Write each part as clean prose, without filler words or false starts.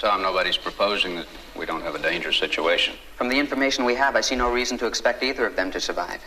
Tom, nobody's proposing that we don't have a dangerous situation. From the information we have, I see no reason to expect either of them to survive.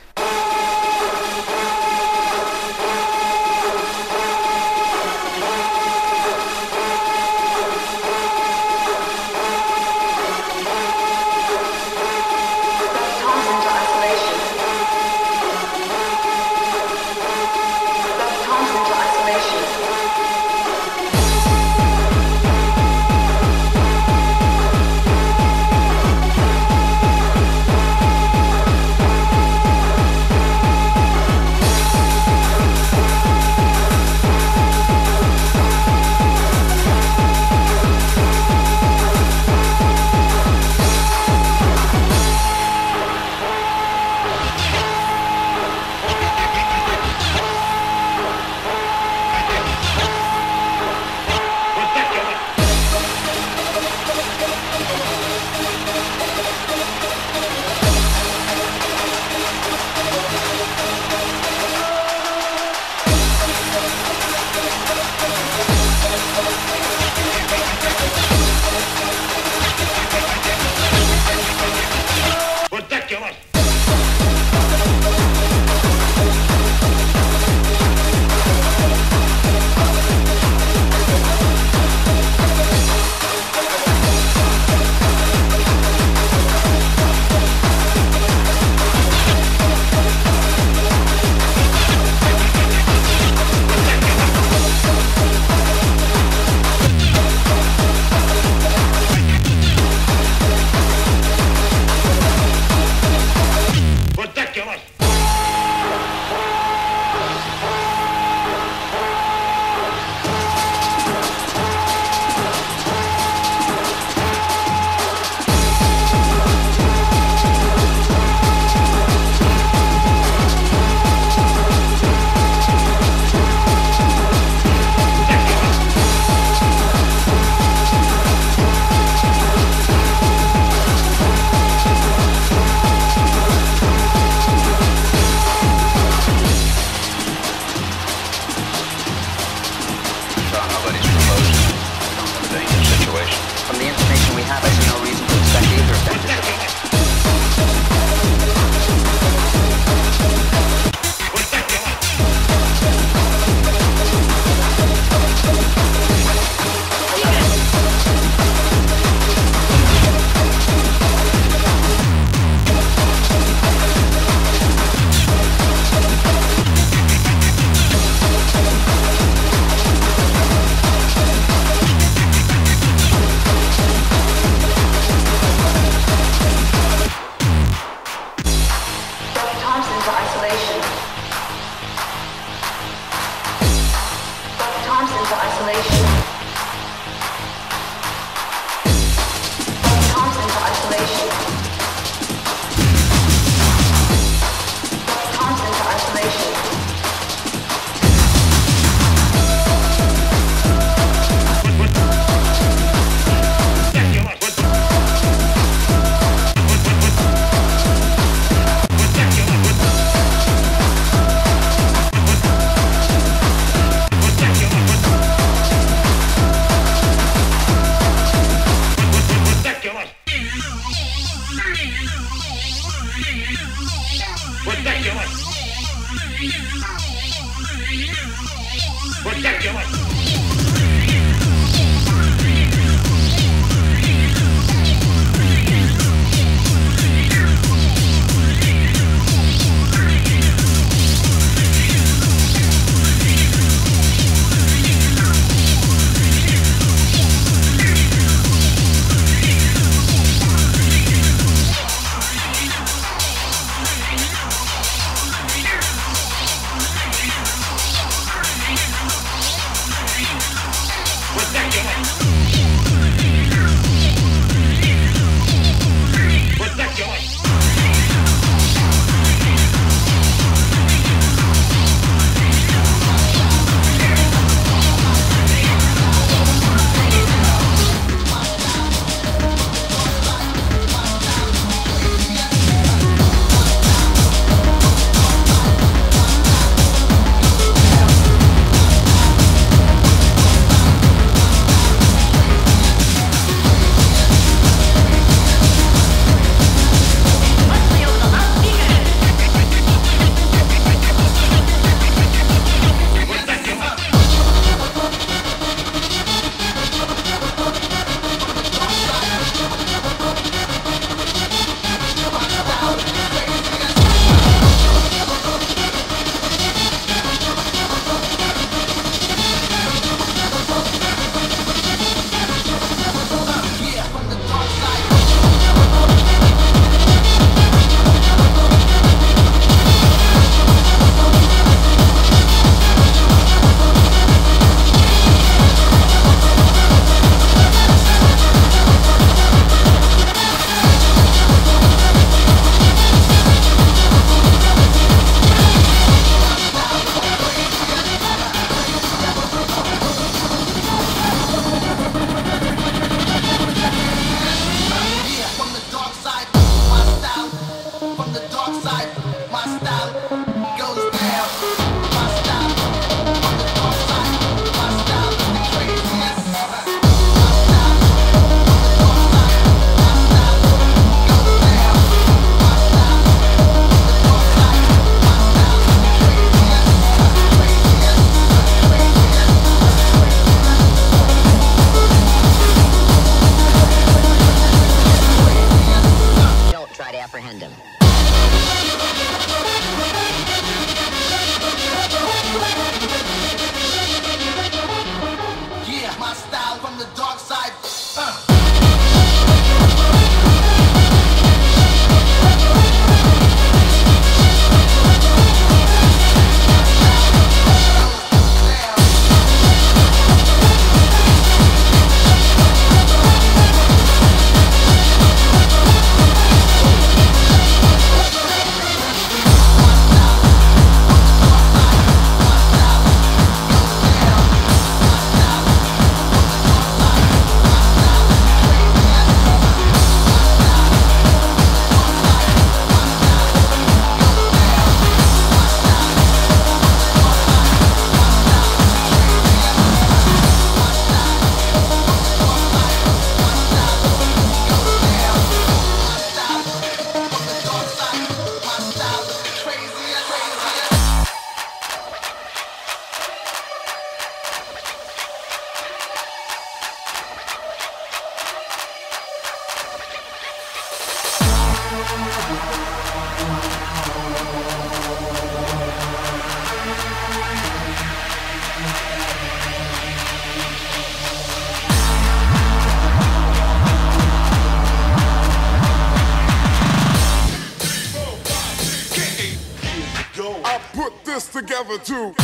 together too.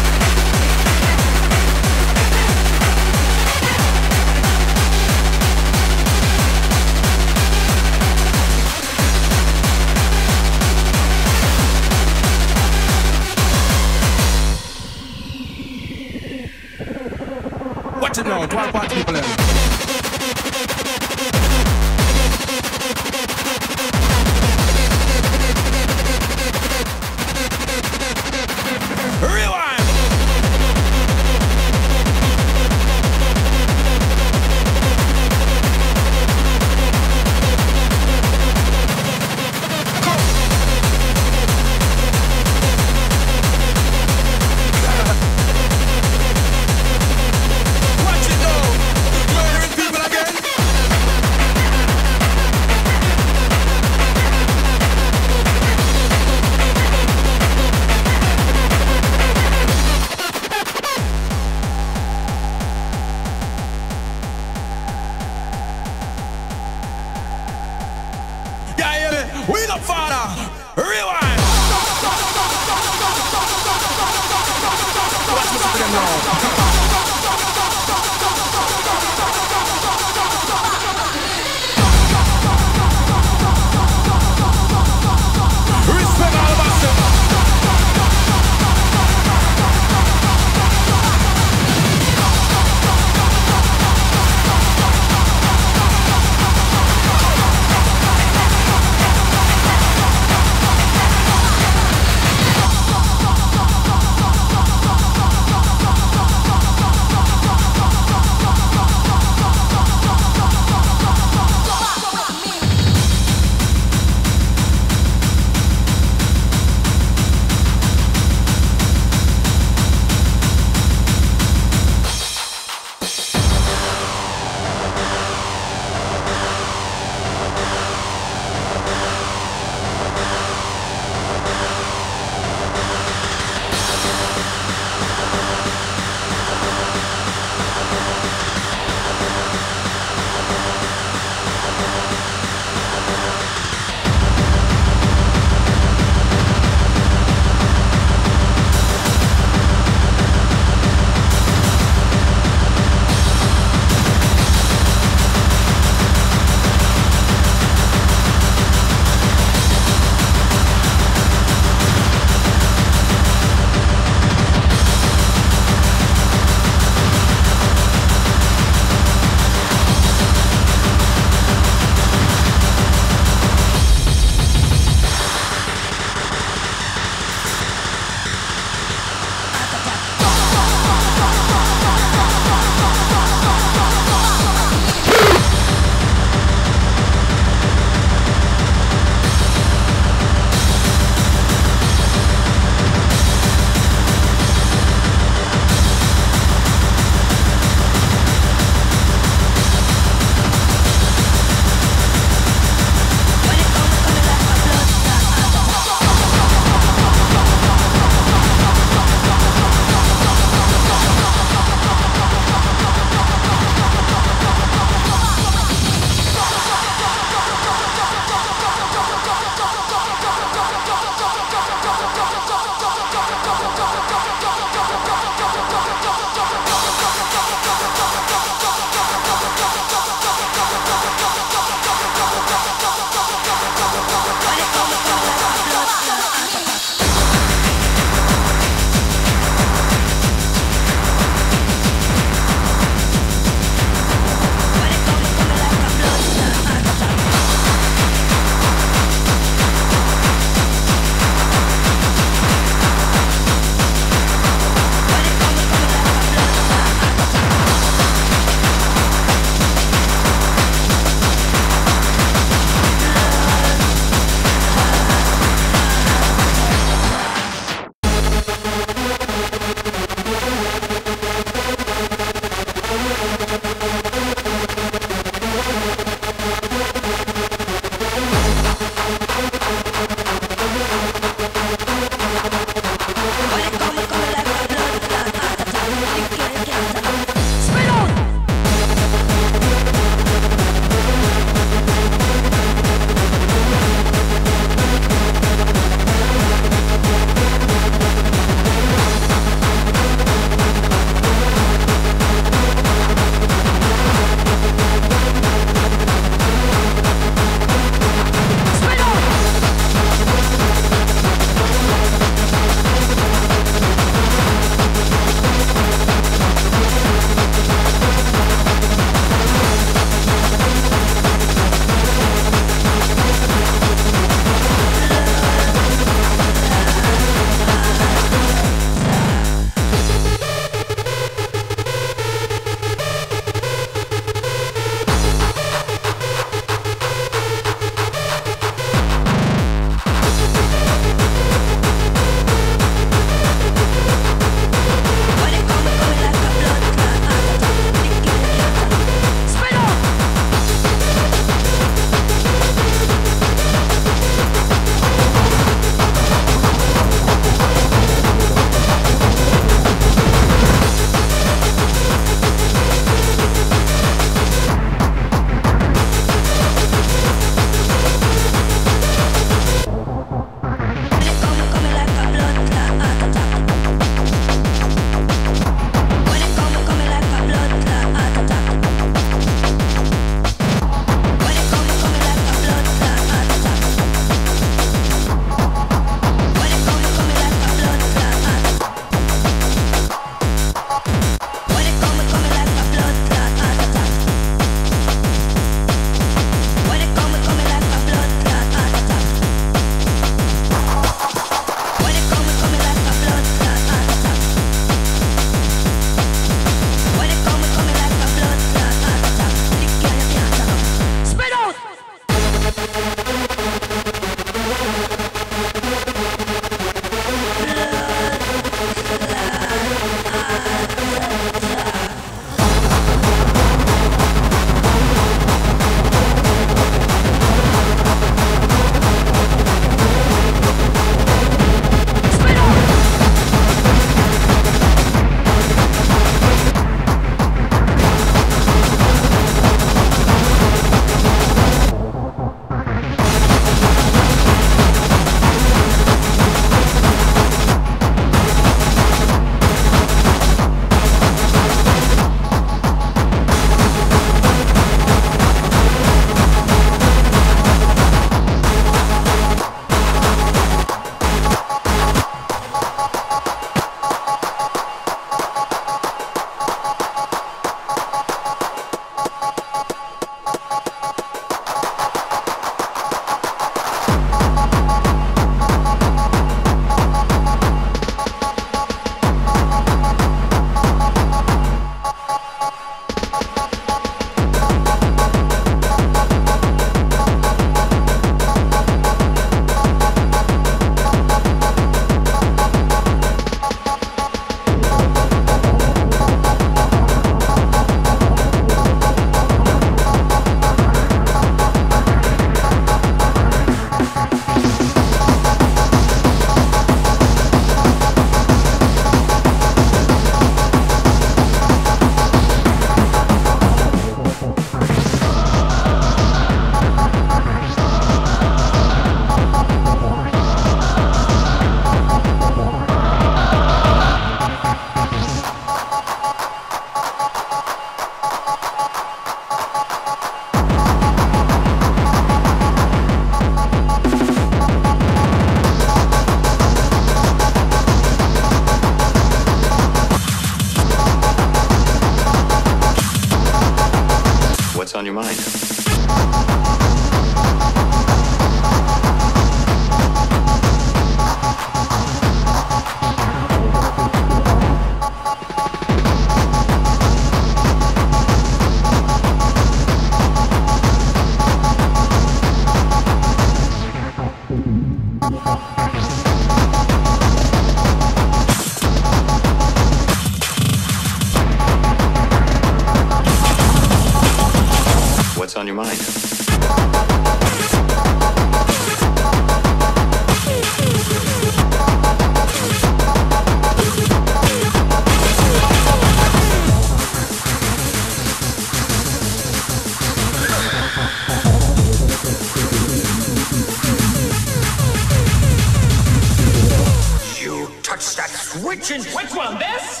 Which one, this?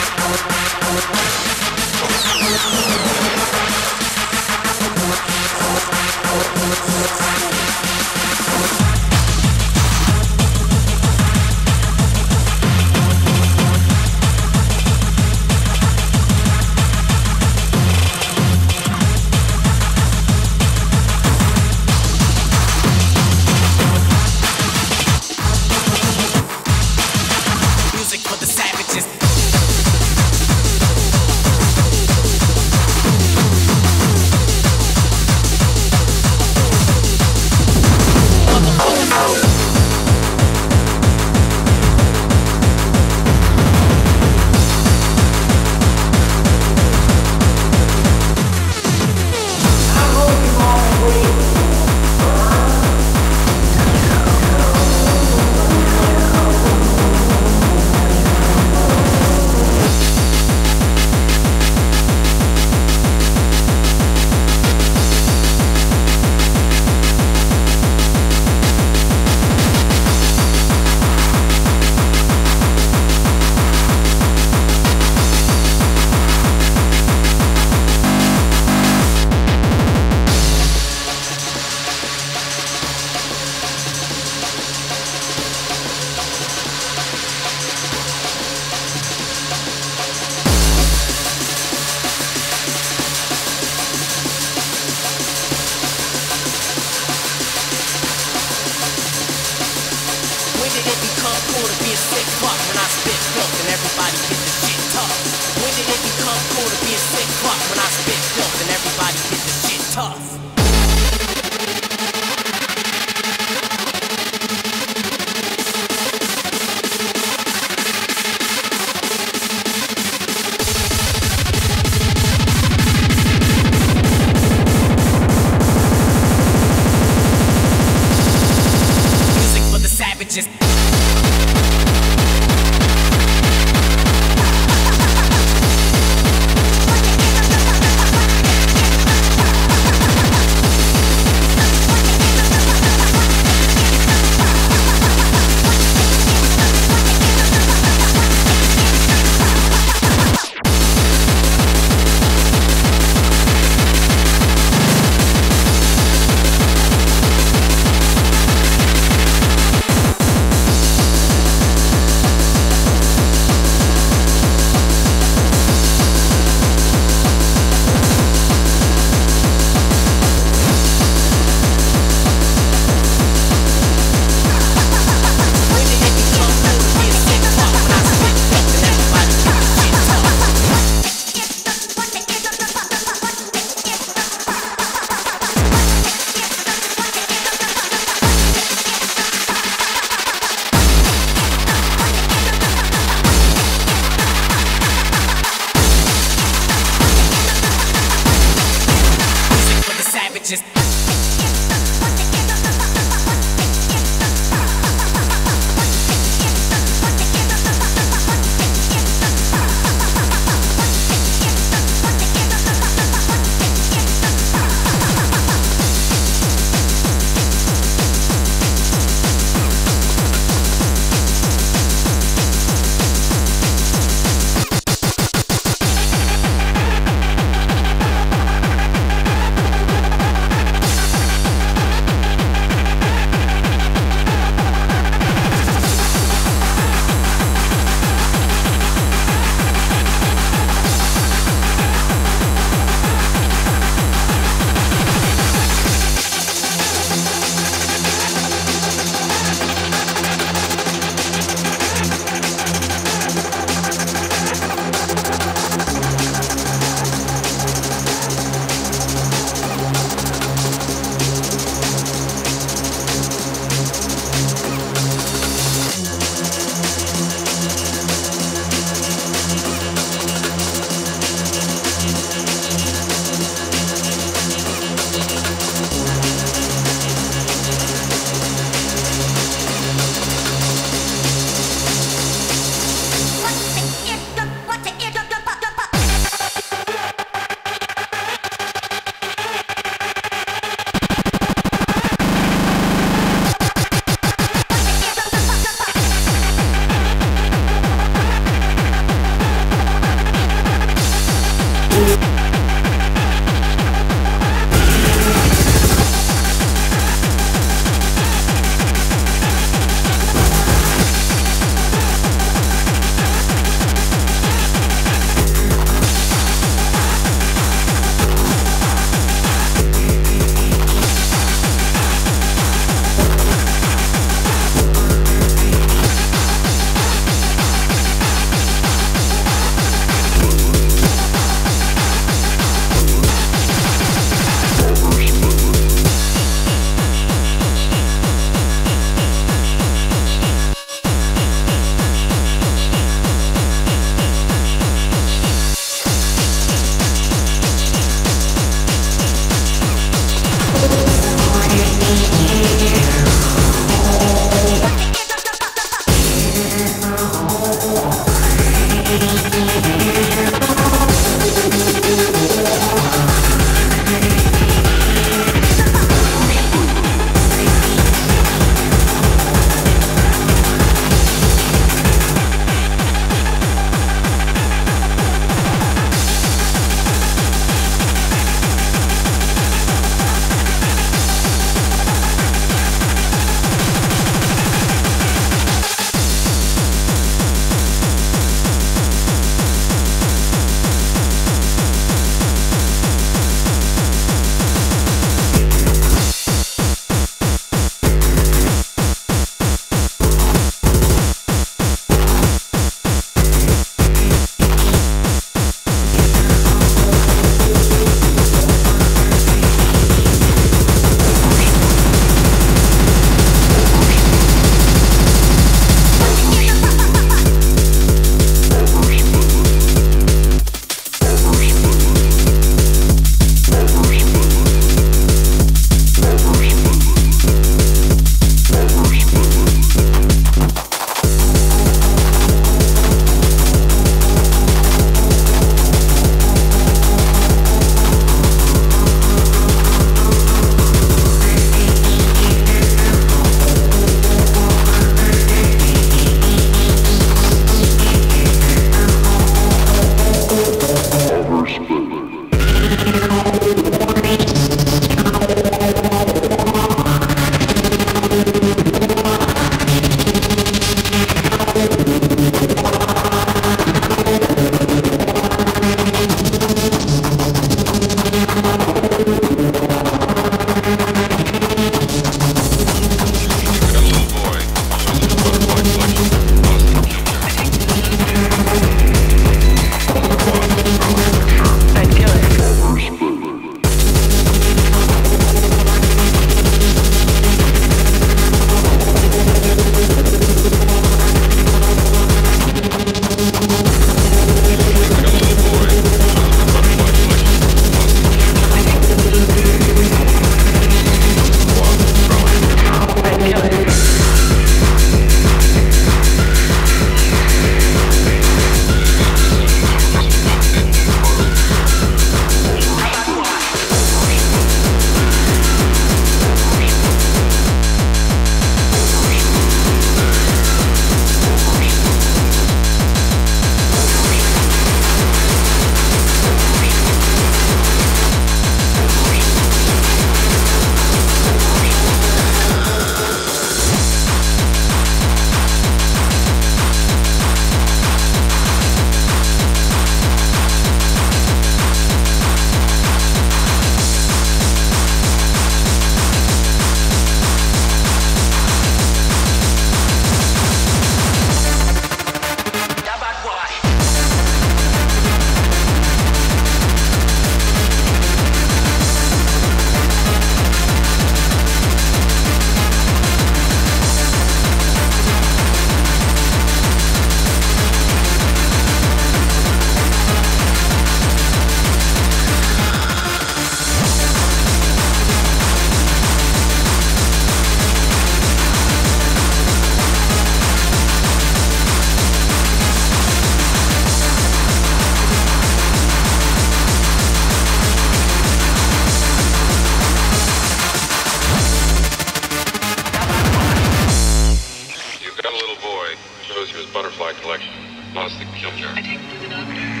shows you his butterfly collection. Lost the killjoy. I take the denominator.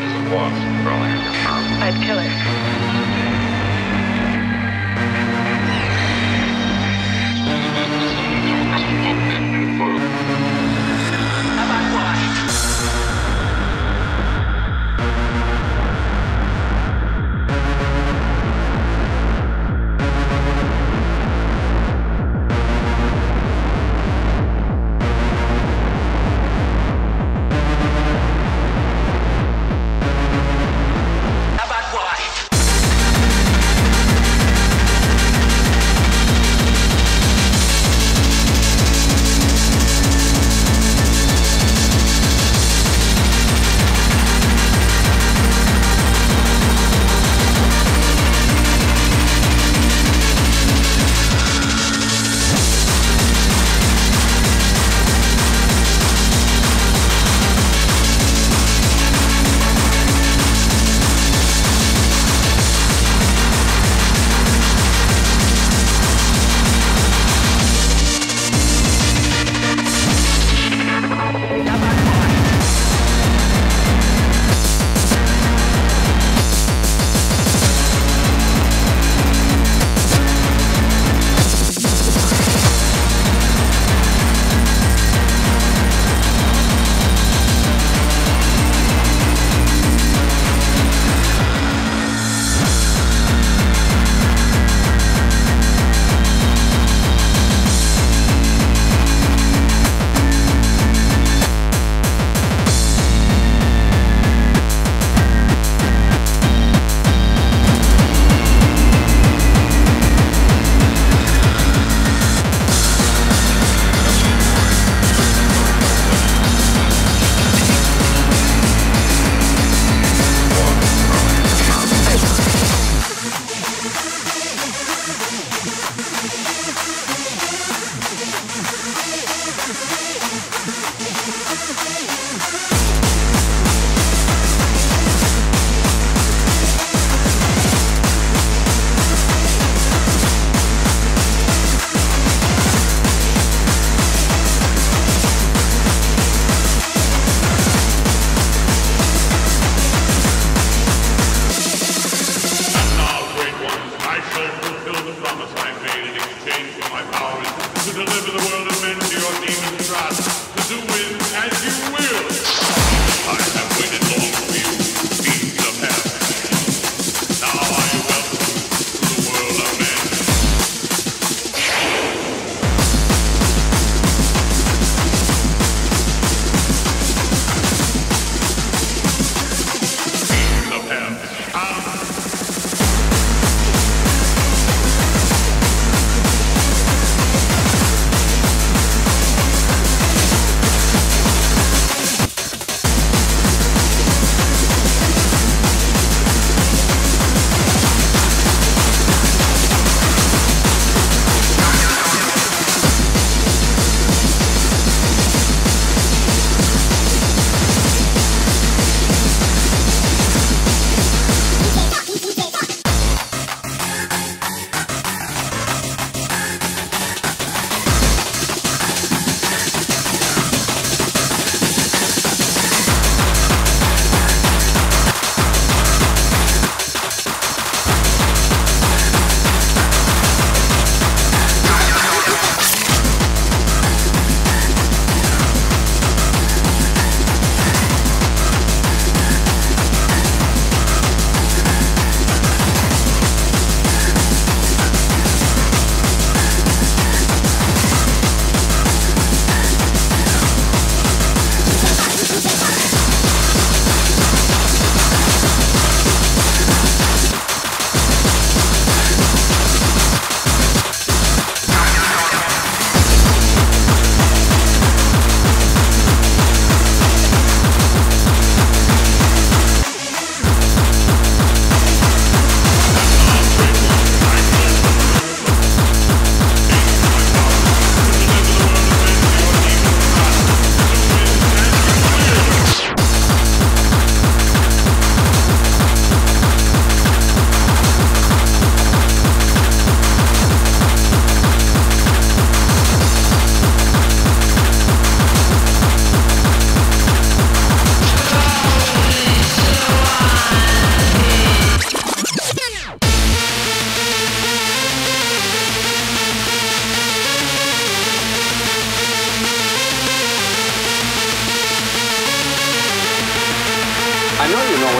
There's a wasp crawling in your farm. I'd kill it.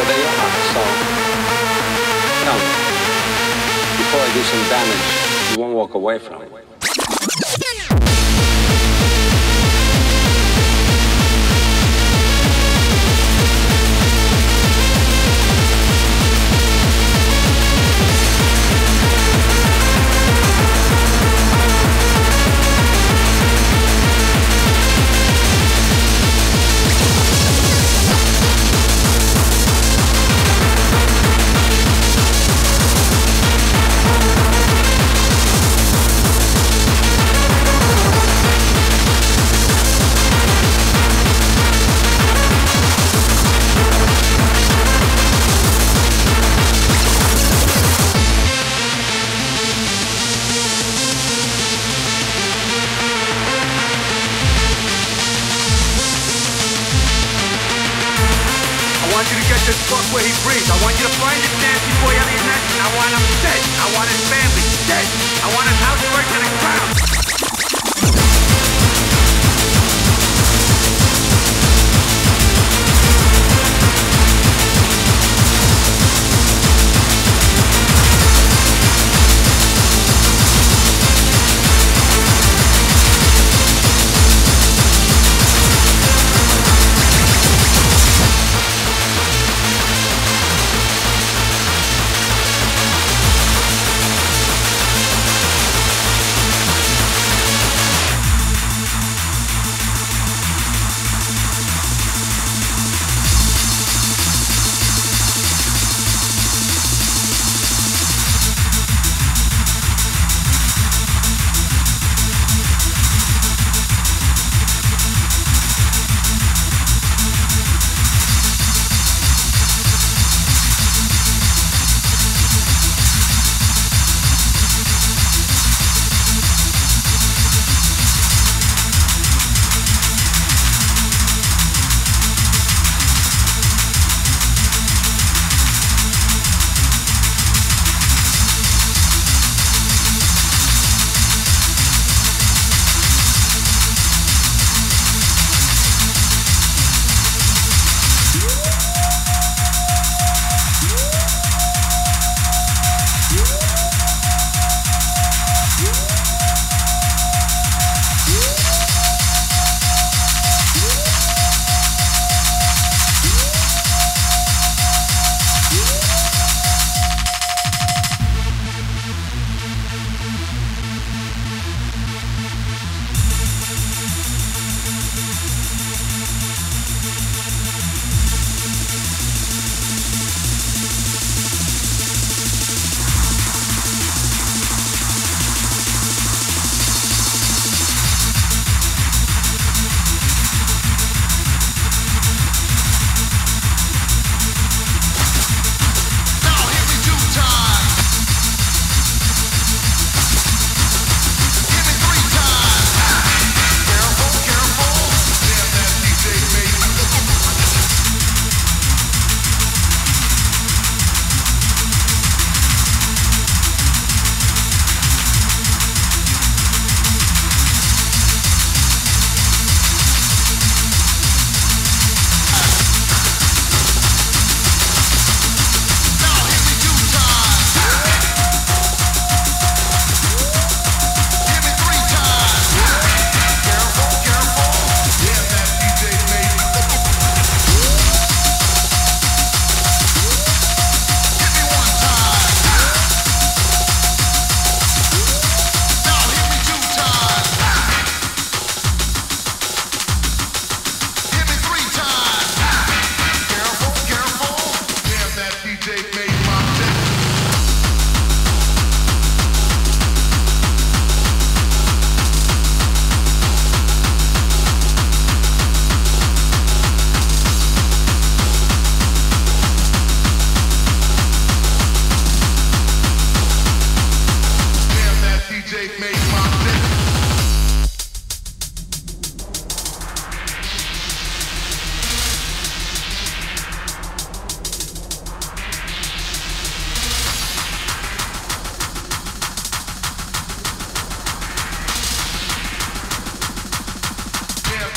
they are, so come, before I do some damage you won't walk away from it. Where he breathes. I want you to find this nasty boy on the internet. I want him dead. I want his family dead. I want his house burnt to the ground.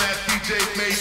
That DJ made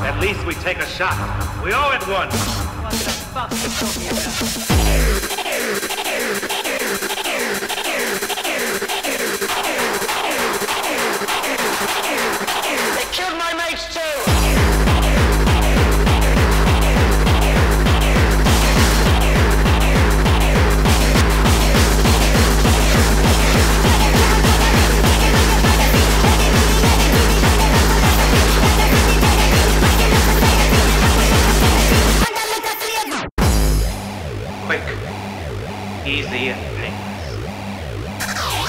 At least we take a shot. We owe it one. What the fuck are you talking about? Easy and painless. Quick.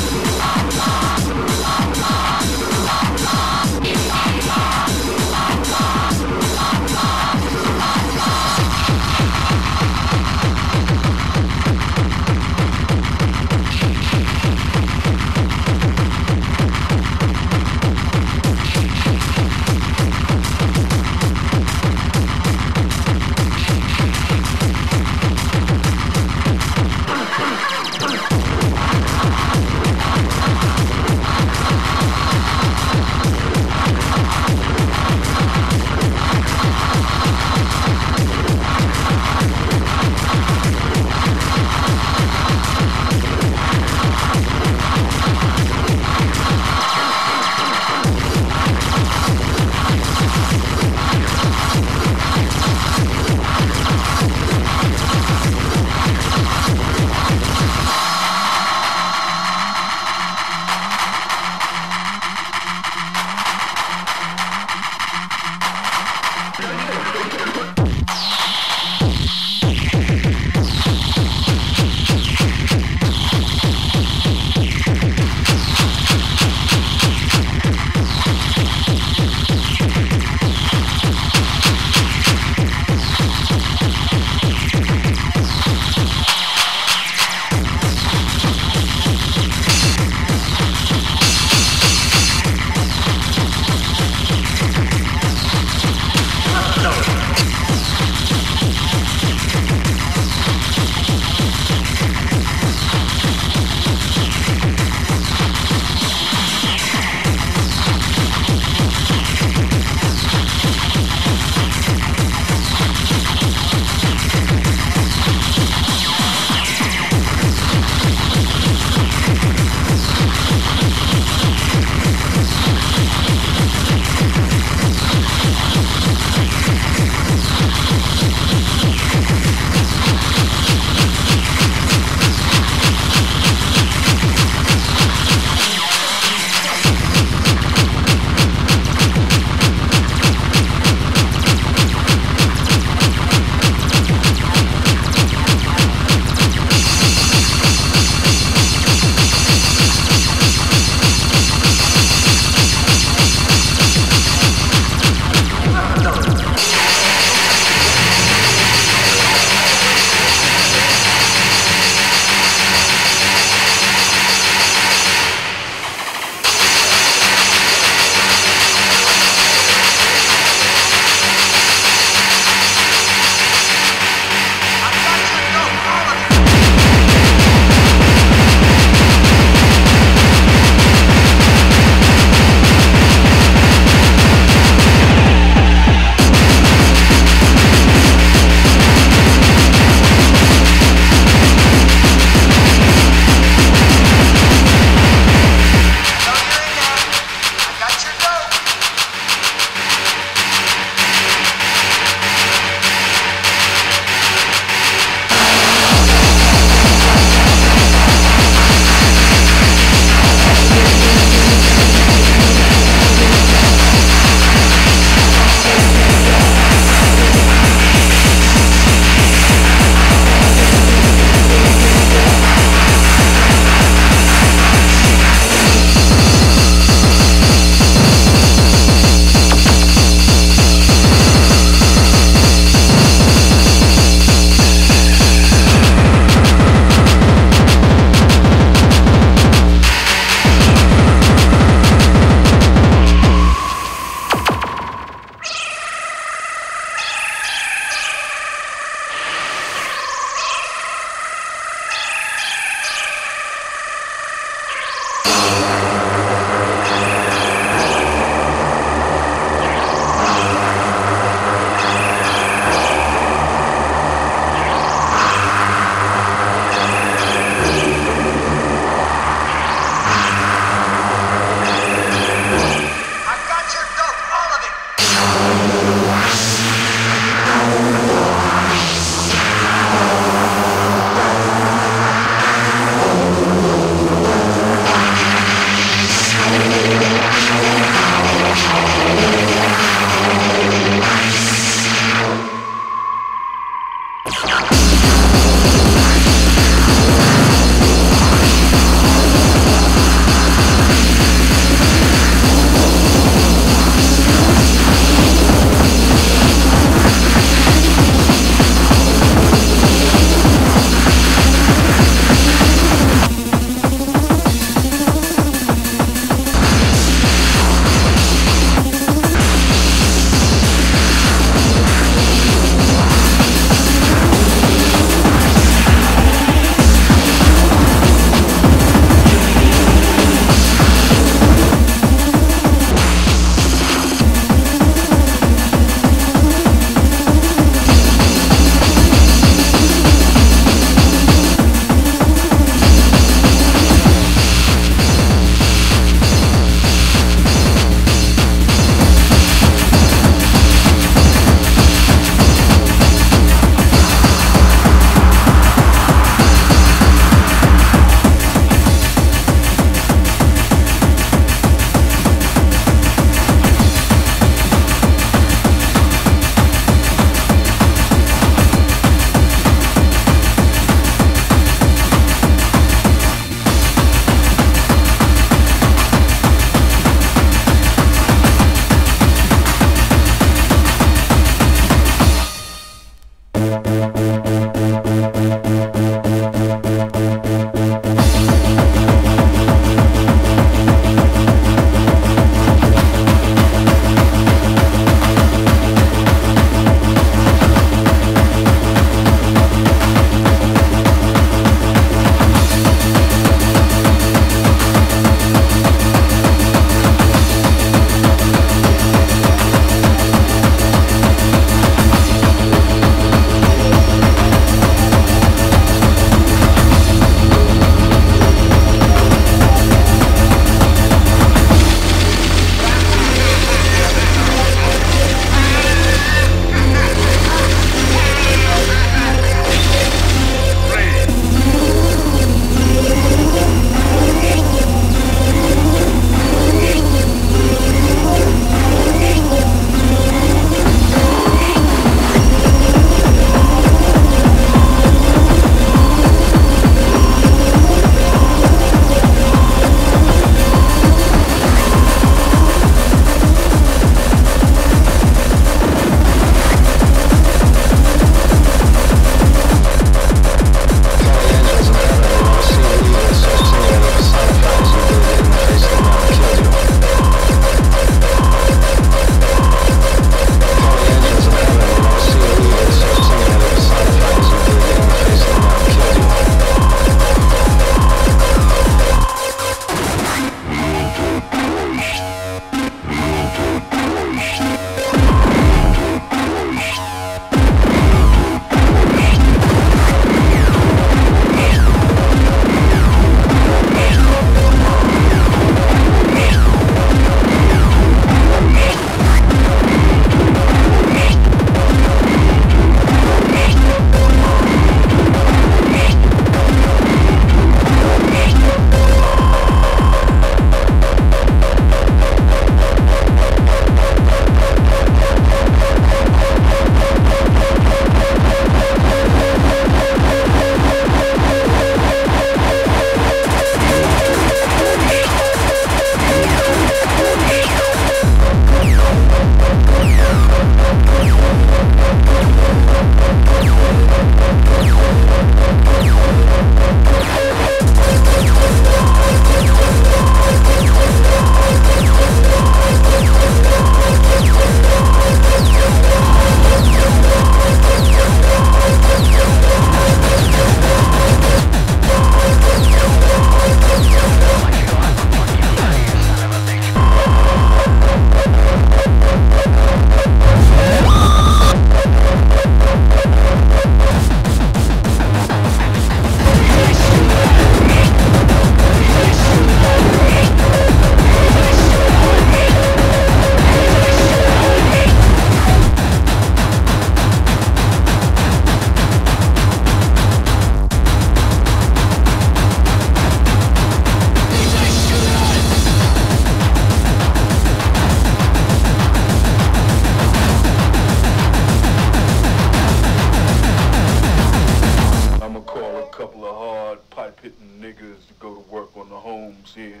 Jones here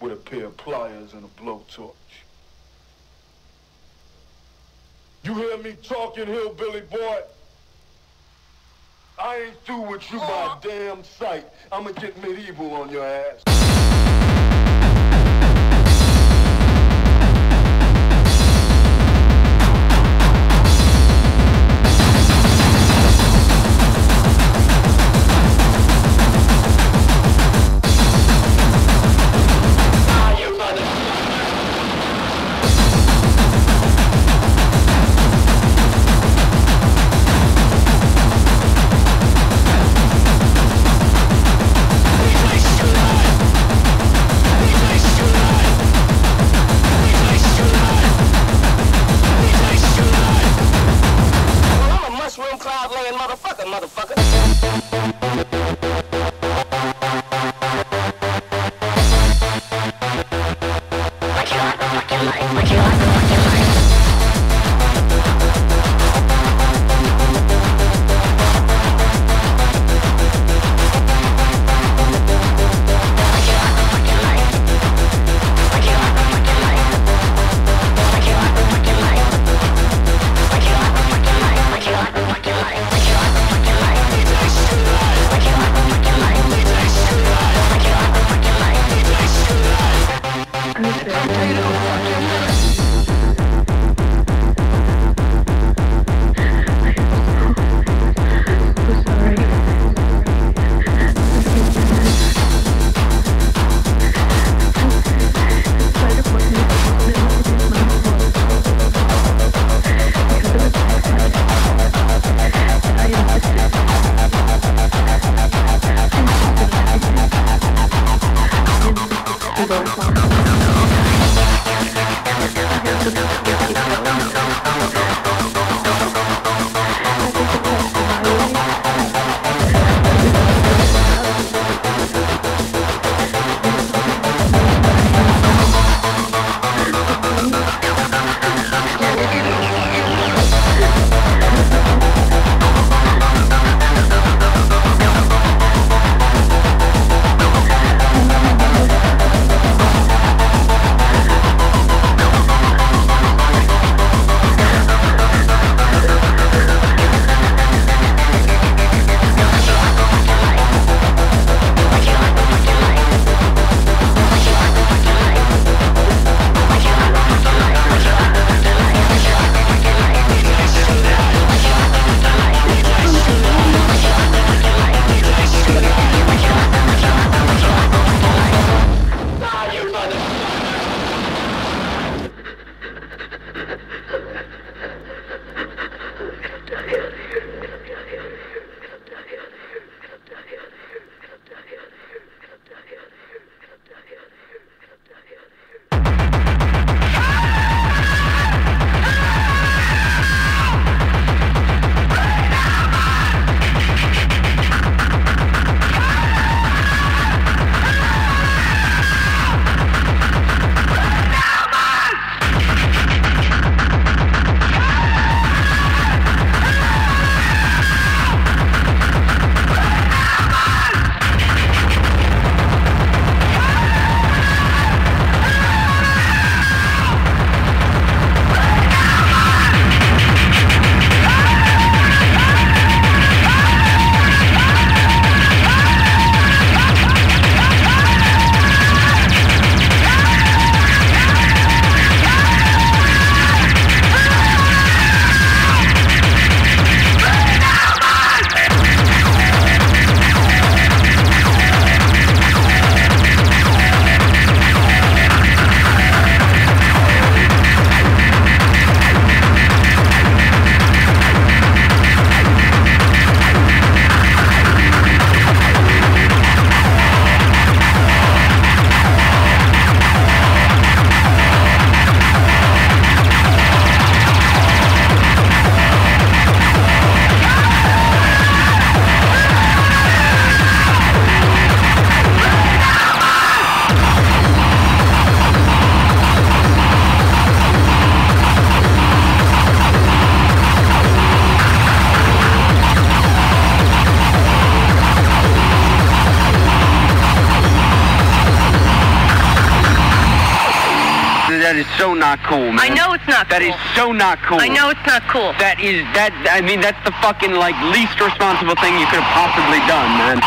with a pair of pliers and a blowtorch. You hear me talking, hillbilly boy? I ain't through with you by a damn sight. I'ma get medieval on your ass. Like so not cool, man. I know it's not cool. That is so not cool. I know it's not cool. That is, that, I mean, that's the fucking, like, least responsible thing you could have possibly done, man.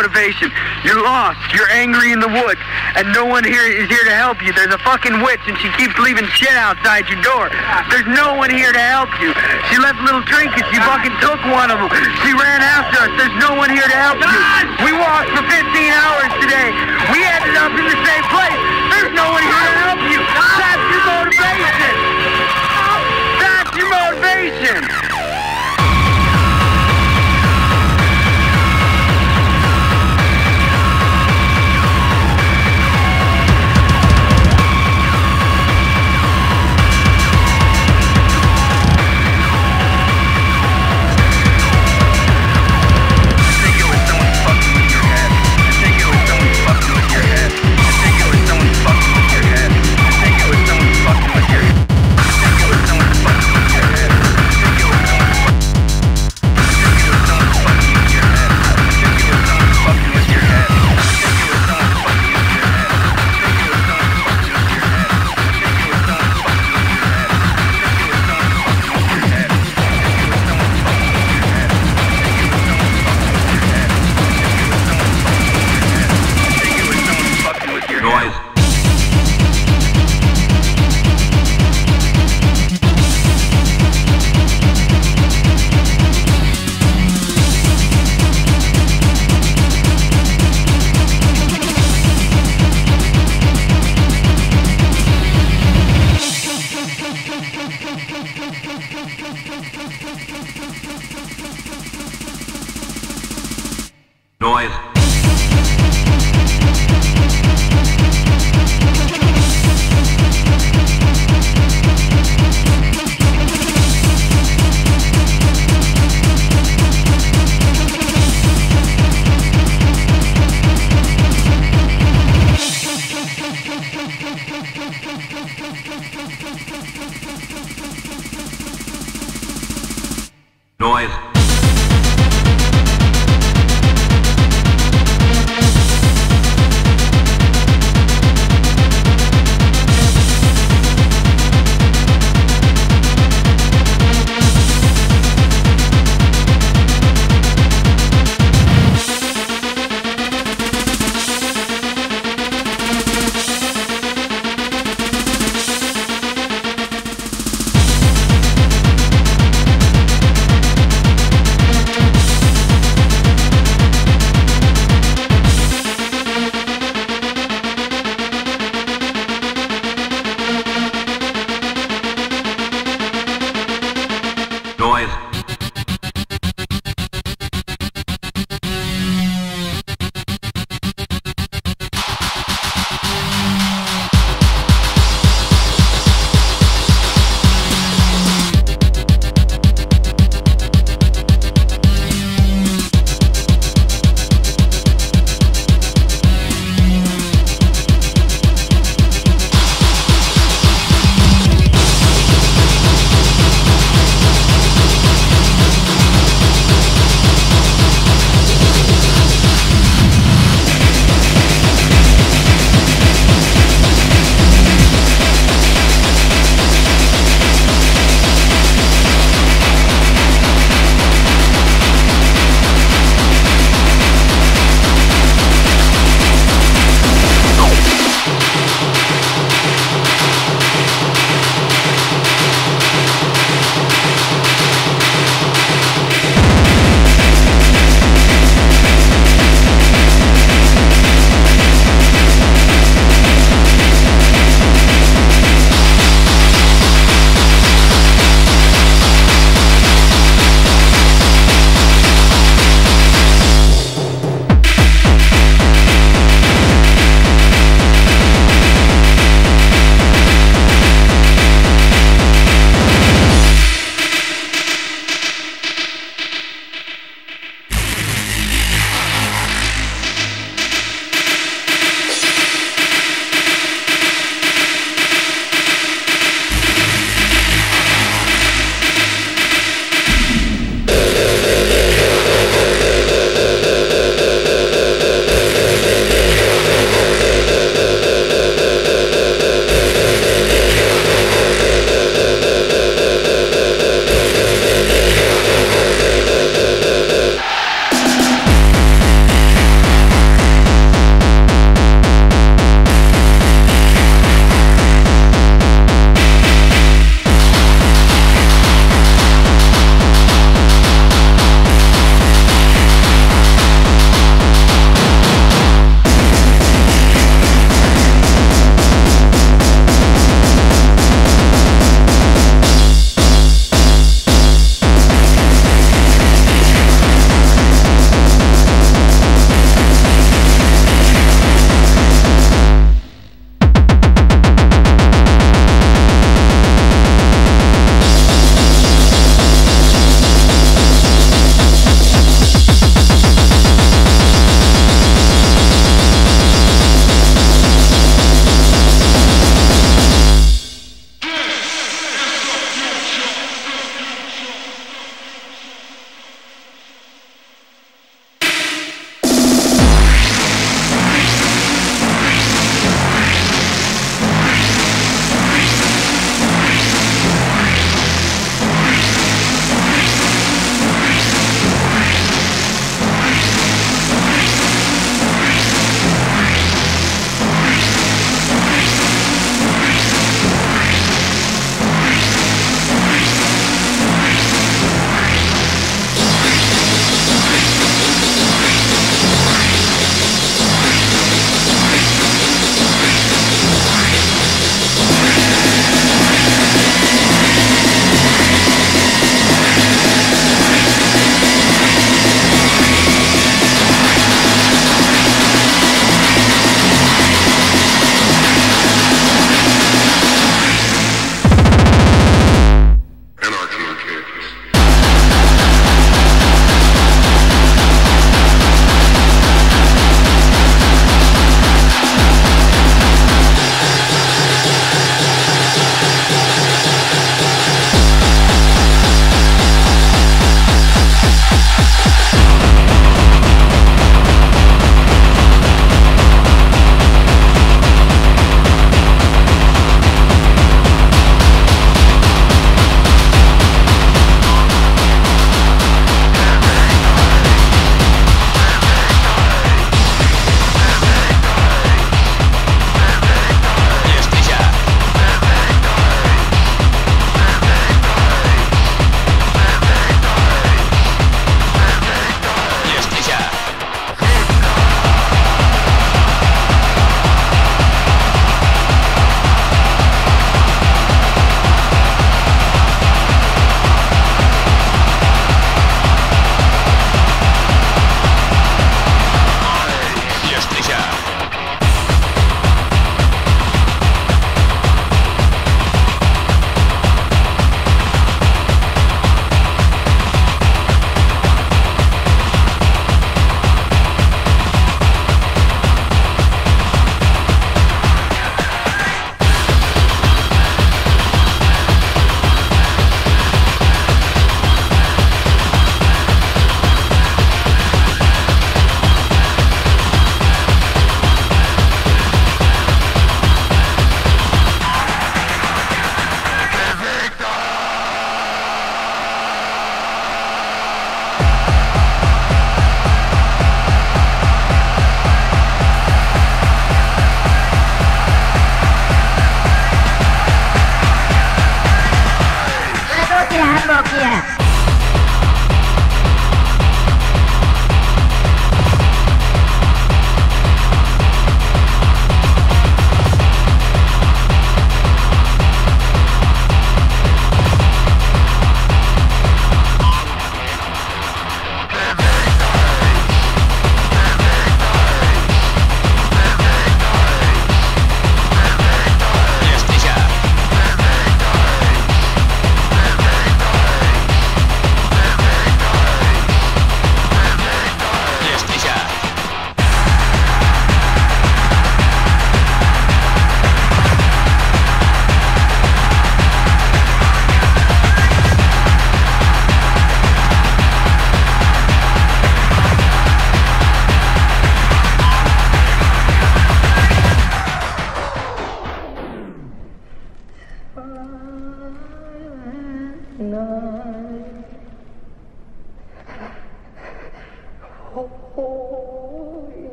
Motivation. You're lost. You're angry in the woods, and no one here is here to help you. There's a fucking witch, and she keeps leaving shit outside your door. There's no one here to help you. She left little trinkets. You fucking took one of them. She ran after us. There's no one here to help you. We walked for 15 hours today. We ended up in the same place. There's no one here to help you. That's your motivation. That's your motivation. Your head.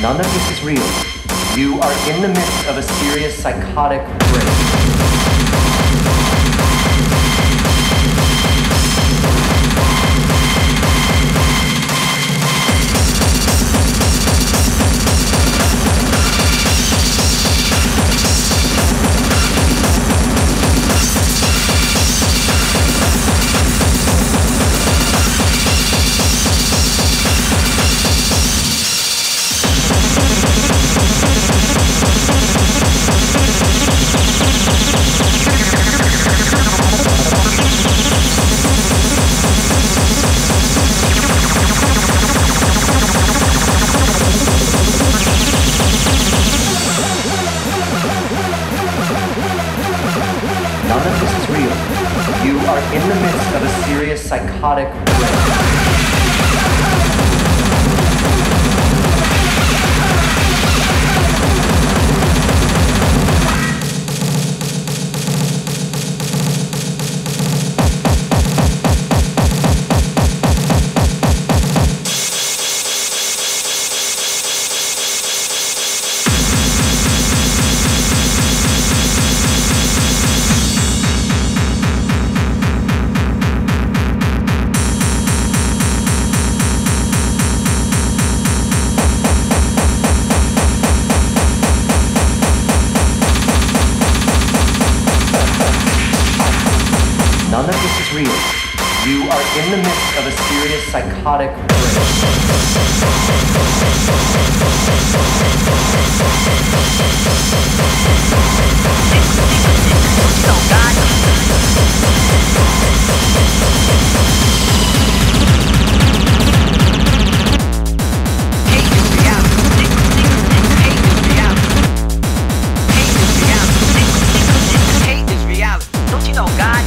None of this is real. You are in the midst of a serious psychotic real. You are in the midst of a serious psychotic reality. Don't you know God?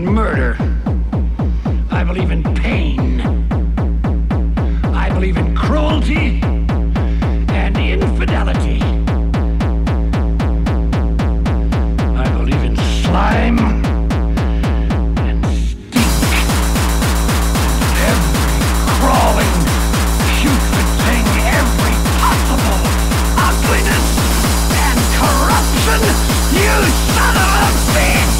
Murder. I believe in pain. I believe in cruelty and infidelity. I believe in slime and stink. Every crawling, putrid thing, every possible ugliness and corruption, you son of a bitch!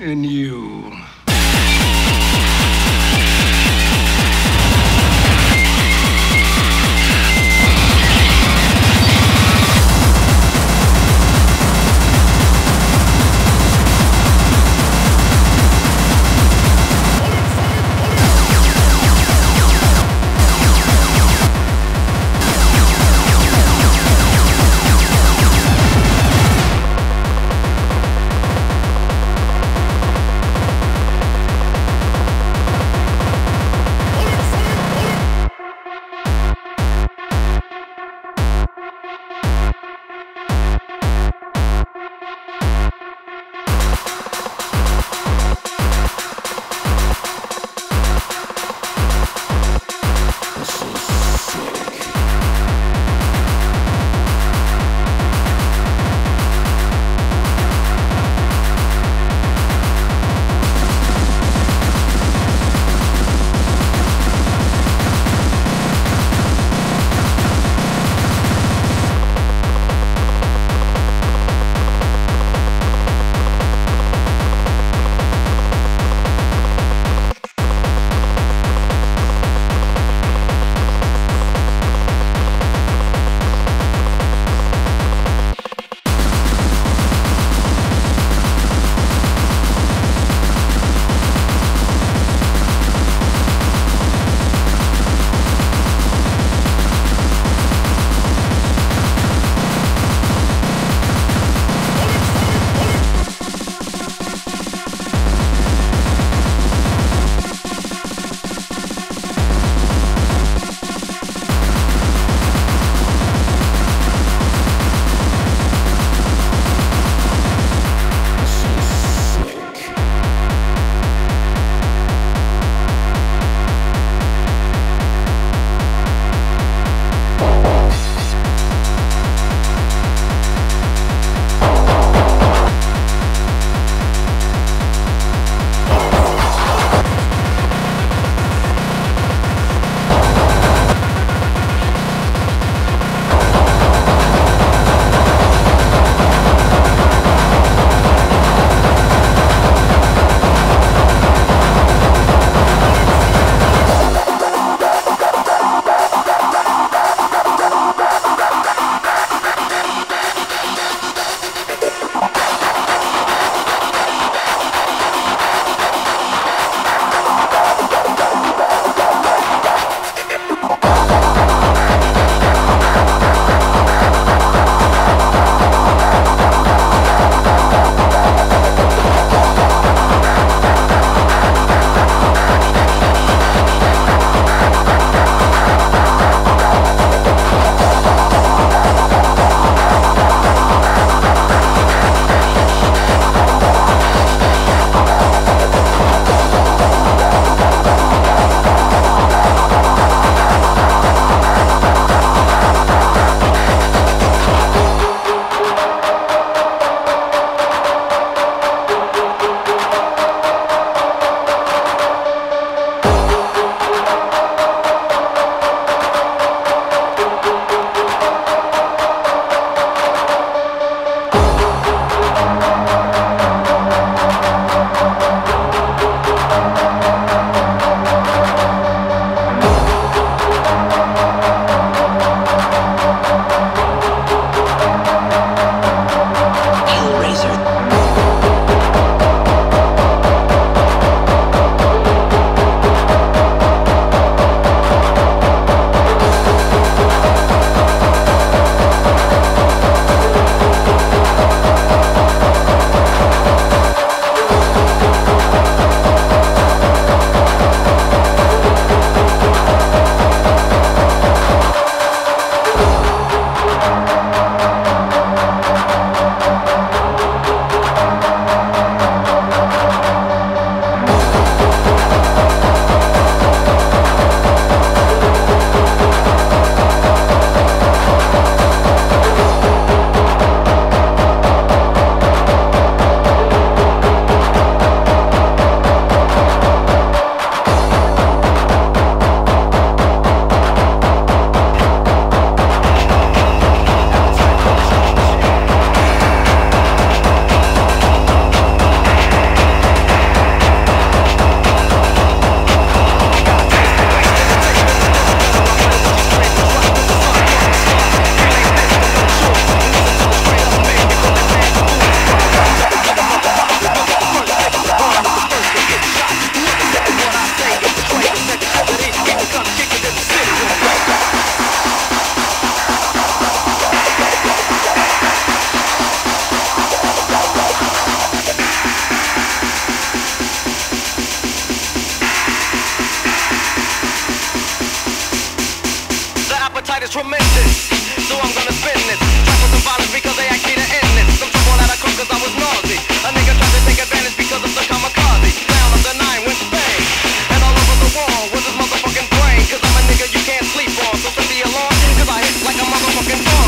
In you. tremendous, so I'm gonna spin this. Try for some violence because they asked me to end this. Some trouble that I caused cause I was naughty. A nigga tried to take advantage because of the kamikaze. Down of the nine went bang, and all over the wall was his motherfucking brain. Cause I'm a nigga you can't sleep on, so set the alarm, cause I hit like a motherfucking bomb.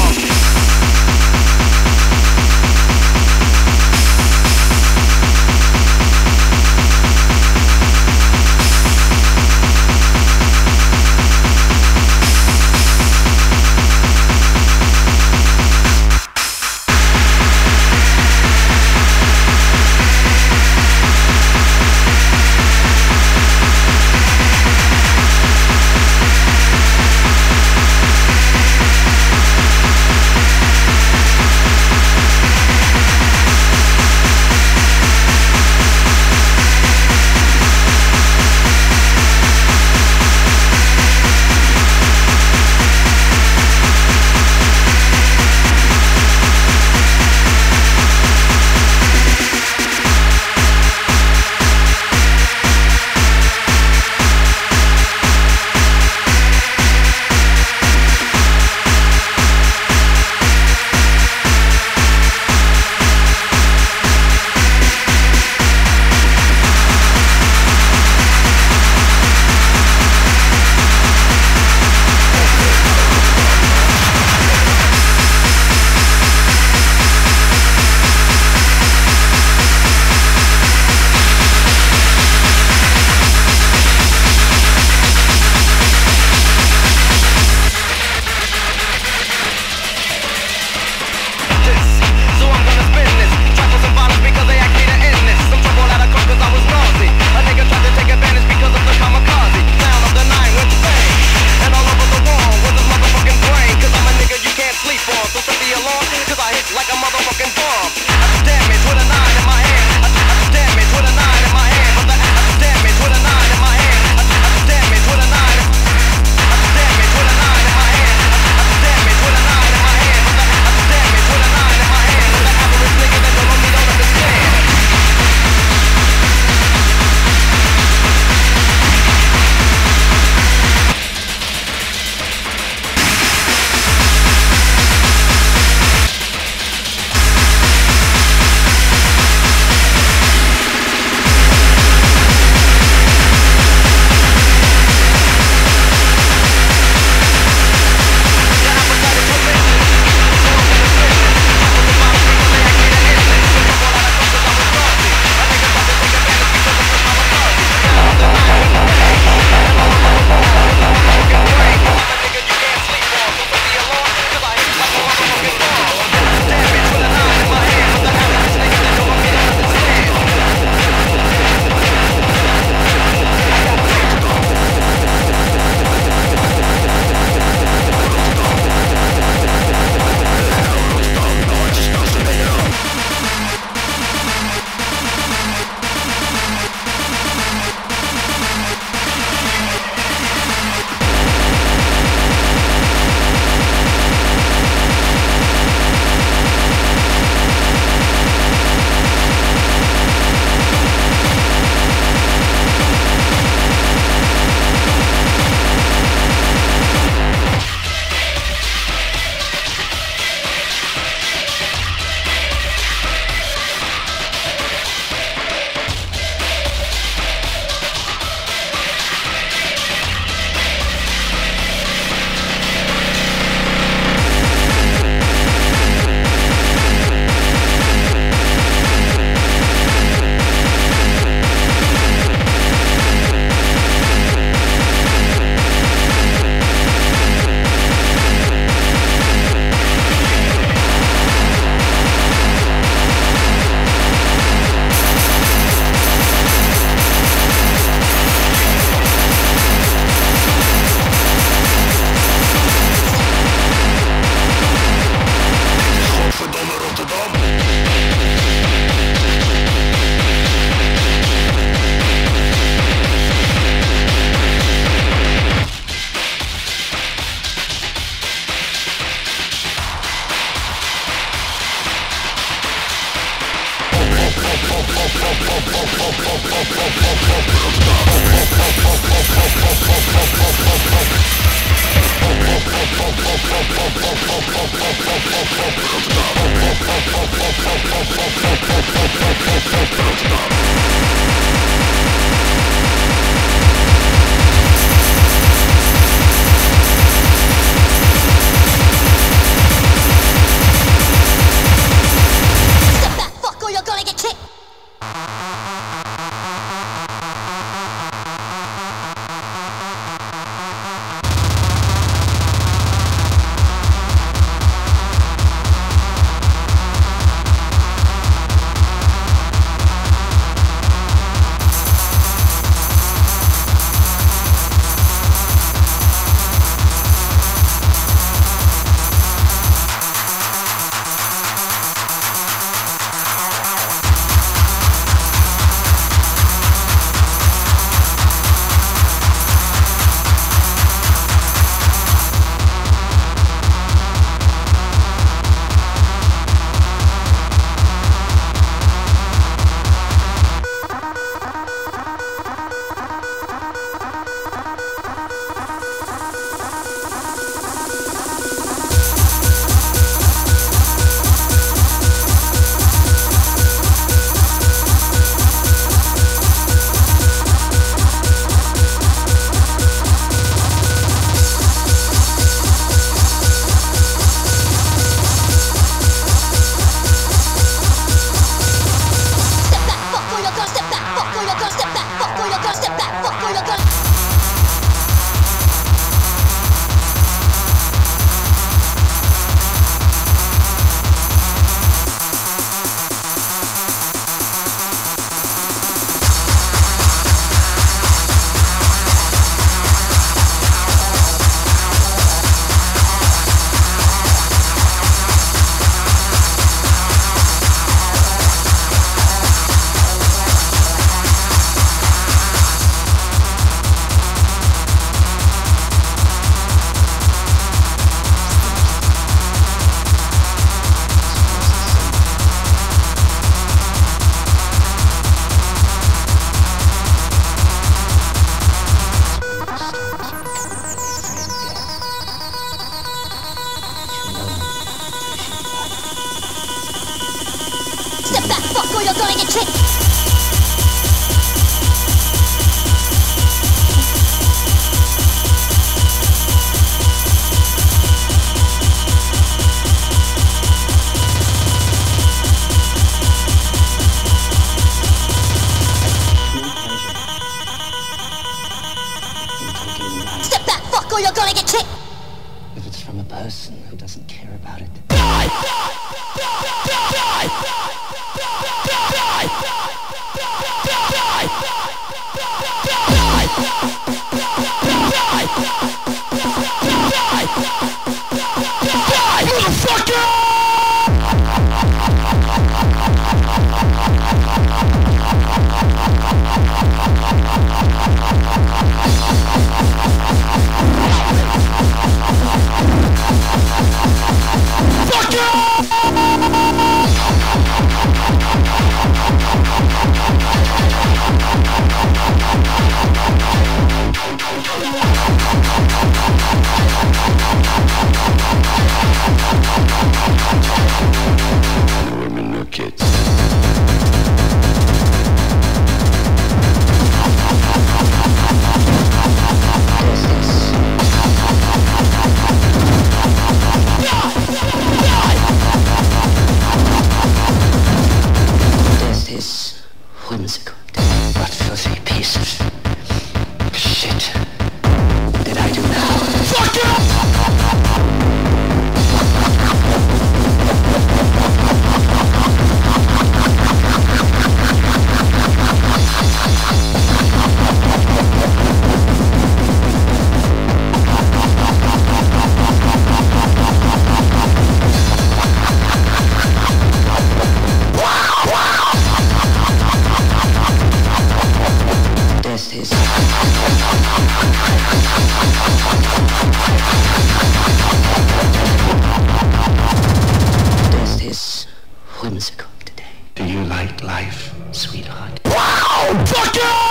sweetheart. Wow! Fuck that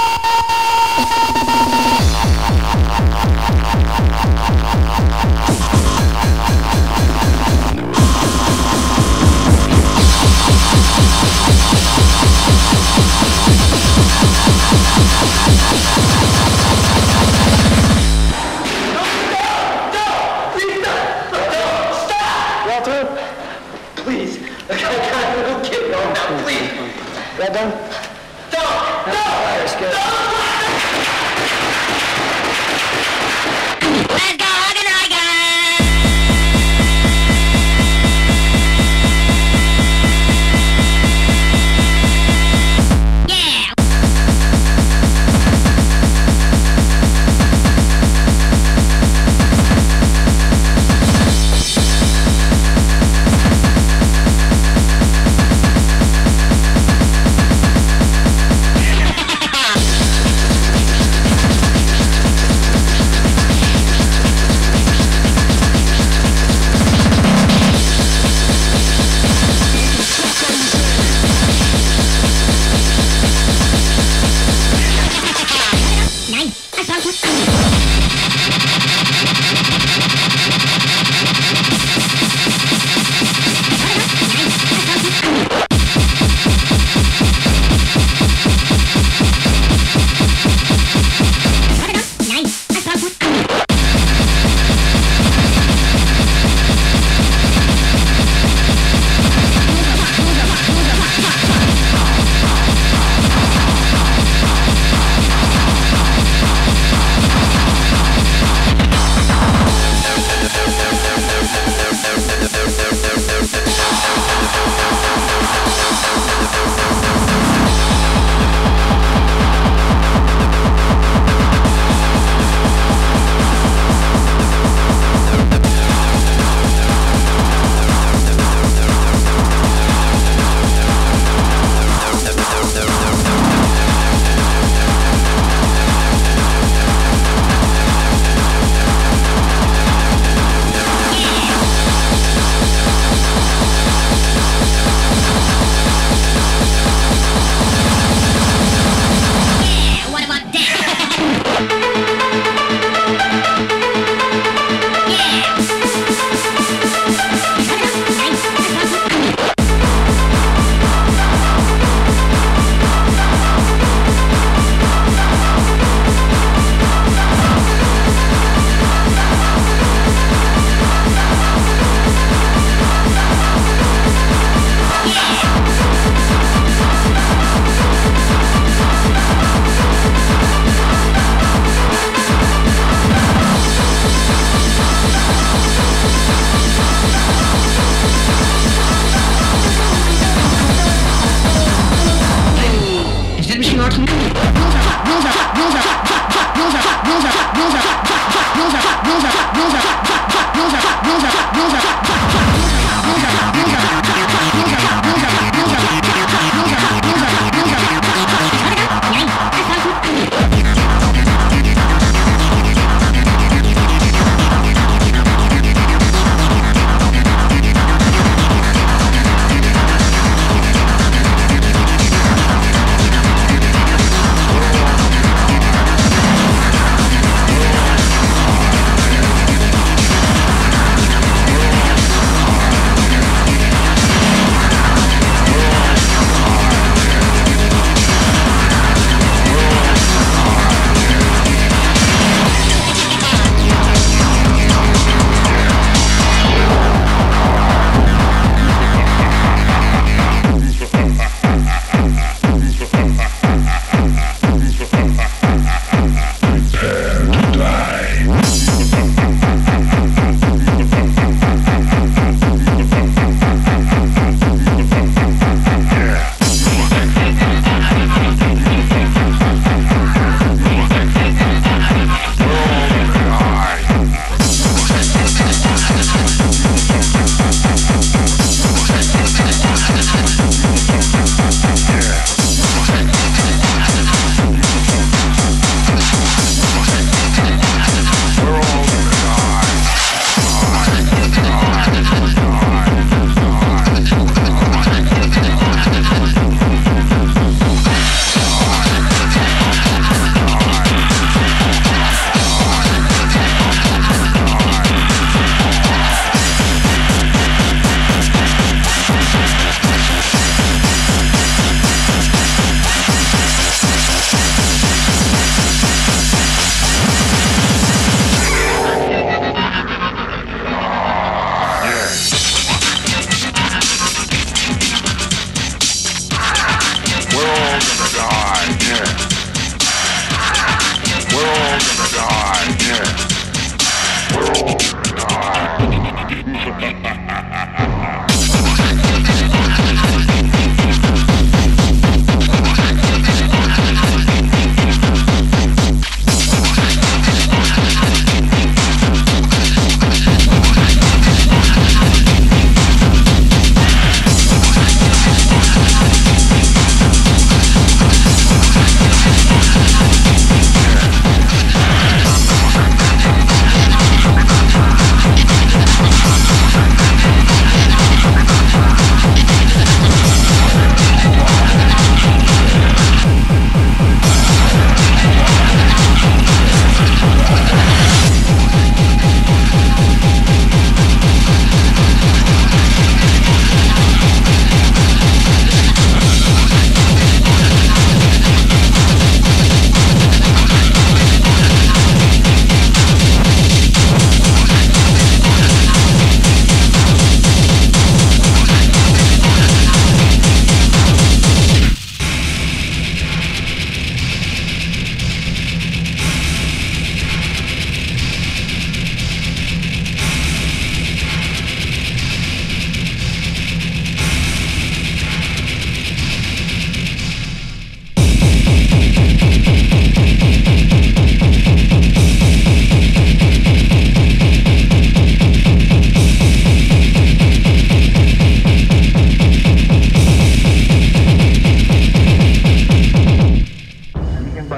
done? No! Let's go!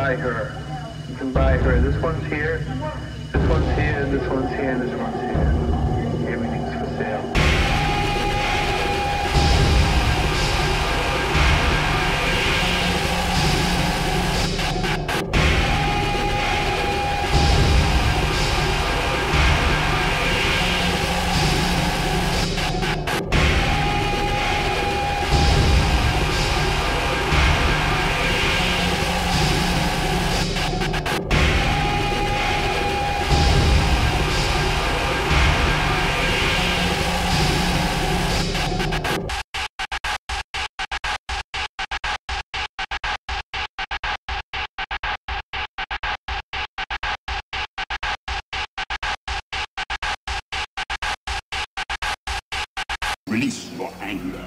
buy her. You can buy her. This one's here, this one's here, this one's here, and this one's here. Everything's for sale. Release your anger.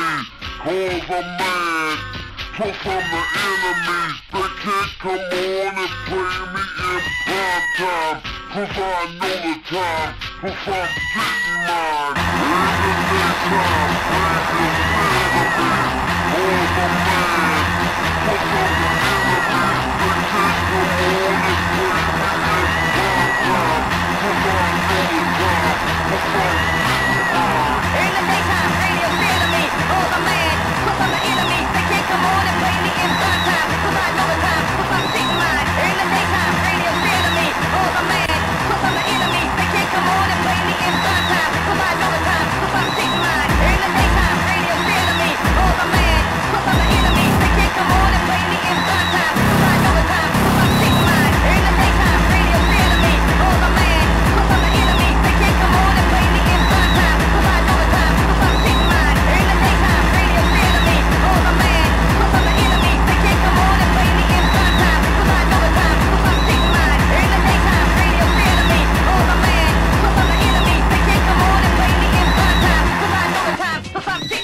police, call the man, talk from the enemies. They can't come on and play me in prime time, cause I know the time, cause I'm getting mine. In the daytime, play your enemies, call the man, talk from the enemies. They can't come on and play me in prime time, cause I know the time, cause I'm getting mine. In the daytime, play your enemies, call the man, talk from the enemies. They can't come on and play me in prime time, cause I know the time, cause I'm getting mine. In the daytime, play your enemies, call the man, cause I'm the enemy. They can't come on and play me in prime time, cause I know the time, cause I'm getting mine. In the daytime, play your enemies, call the man, cause I'm the enemy. They can't come on and play me in prime time, cause I know the time, cause I'm getting mine. In the daytime, play your enemies, call the man, cause I'm the enemy. They can't come on and play me in prime time, cause I know the time, cause I'm getting mine. In the daytime, play your enemies, call the man, cause I'm the enemy. They can't come on and play me in prime time, cause I know the time, cause I'm getting mine. In the daytime, play your enemies, call the man, cause I'm the enemy. They can't come on and play me in prime time, cause I know the time, cause I'm getting mine.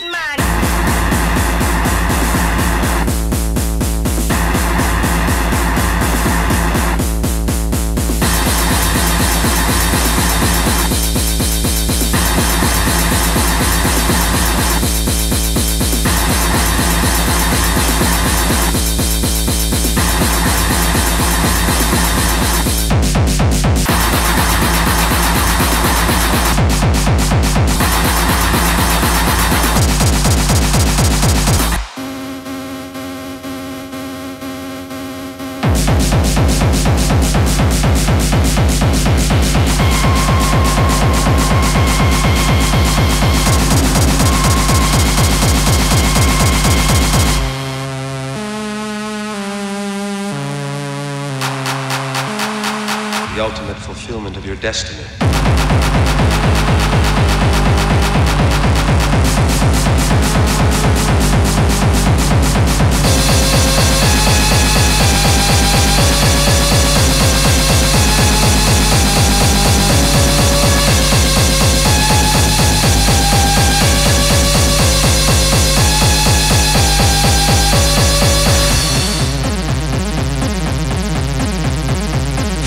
The ultimate fulfillment of your destiny.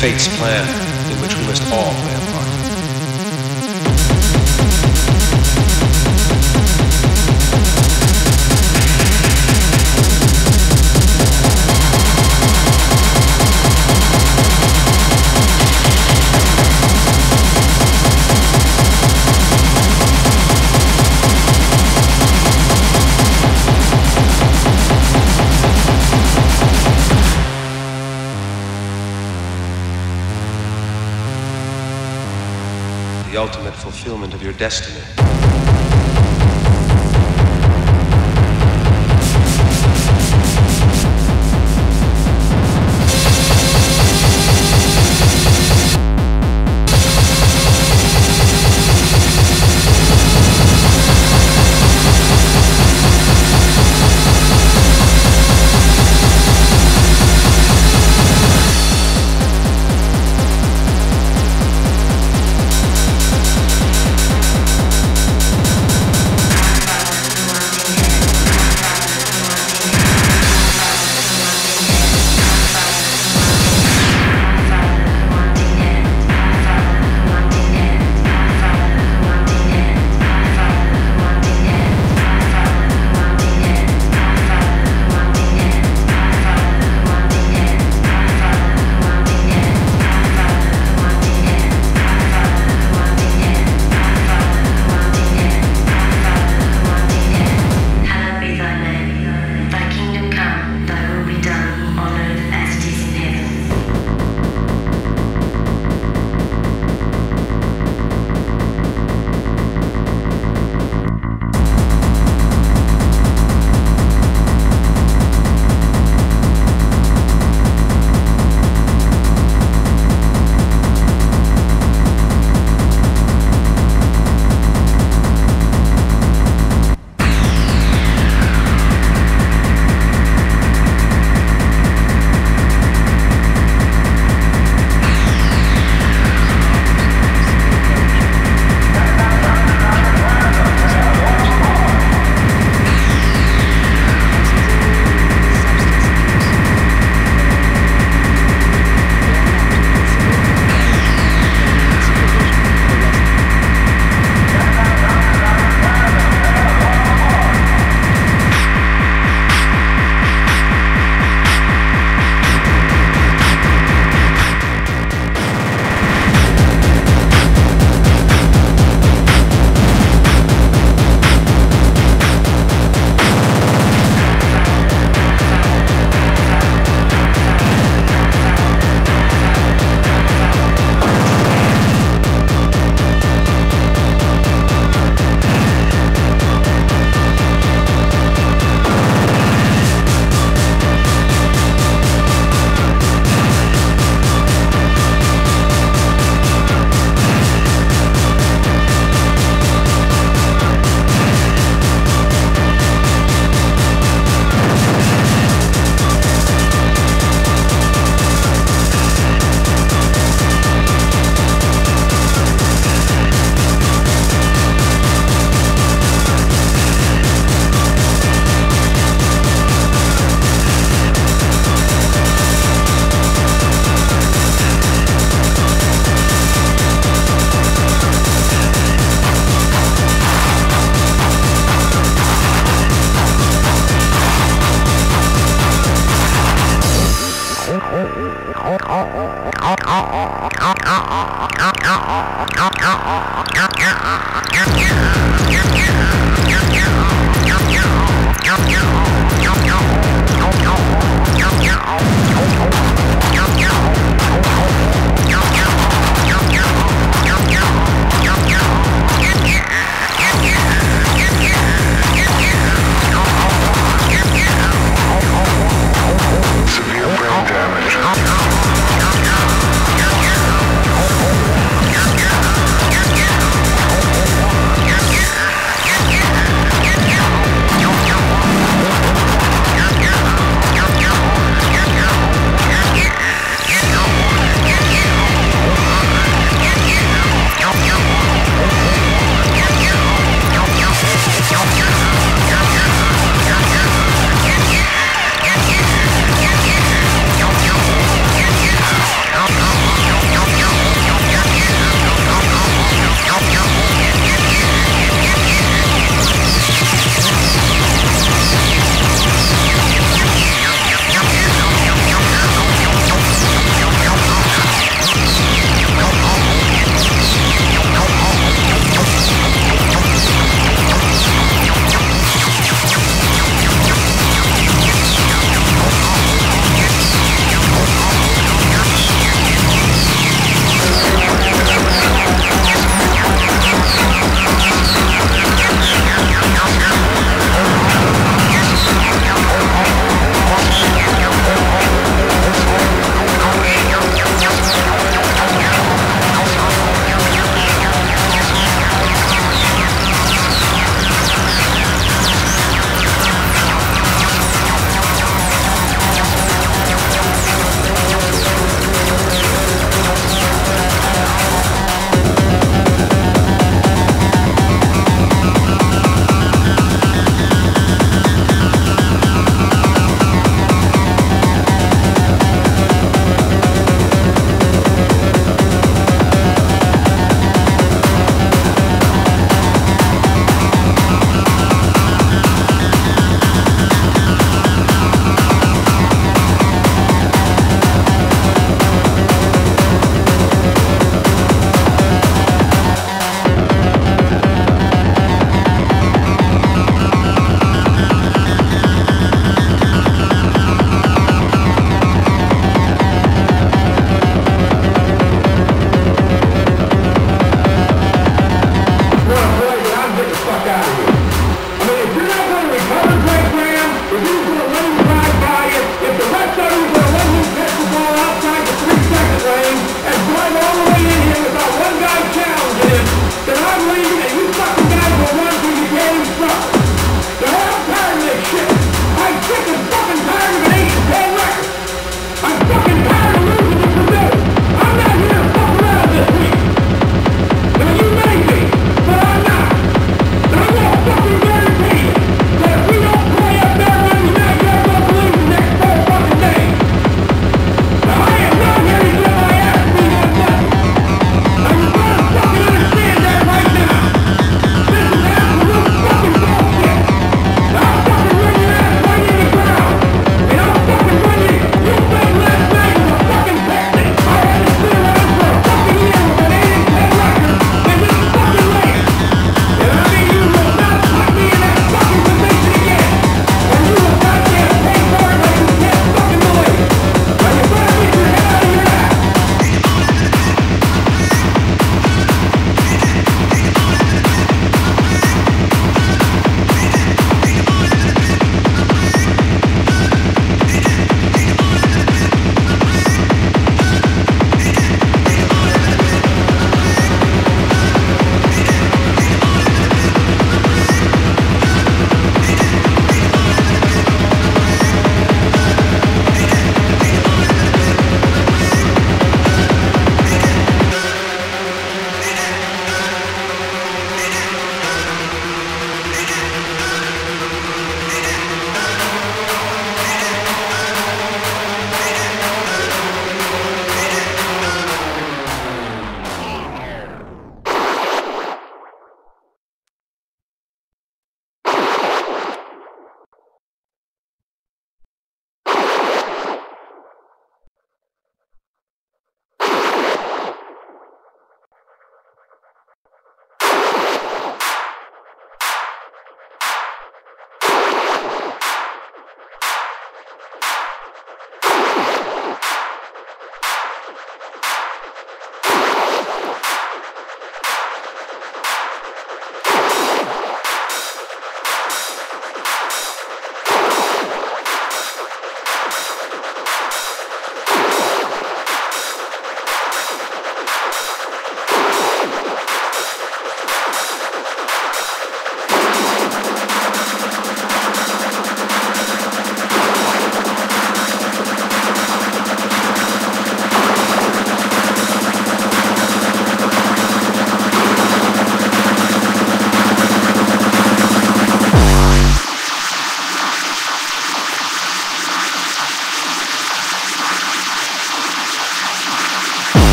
Fate's plan, in which we must all play a part. The ultimate fulfillment of your destiny.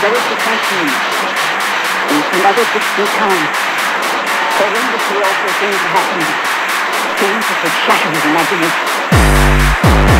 very depression and others which we can't. Horrendously awful things happen, things that would shatter his imagination.